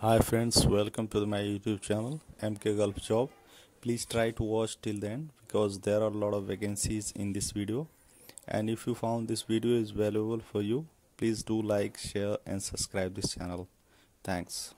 Hi friends, welcome to my YouTube channel MK Gulf Job. Please try to watch till the end because there are a lot of vacancies in this video, and if you found this video is valuable for you, please do like, share and subscribe this channel. Thanks.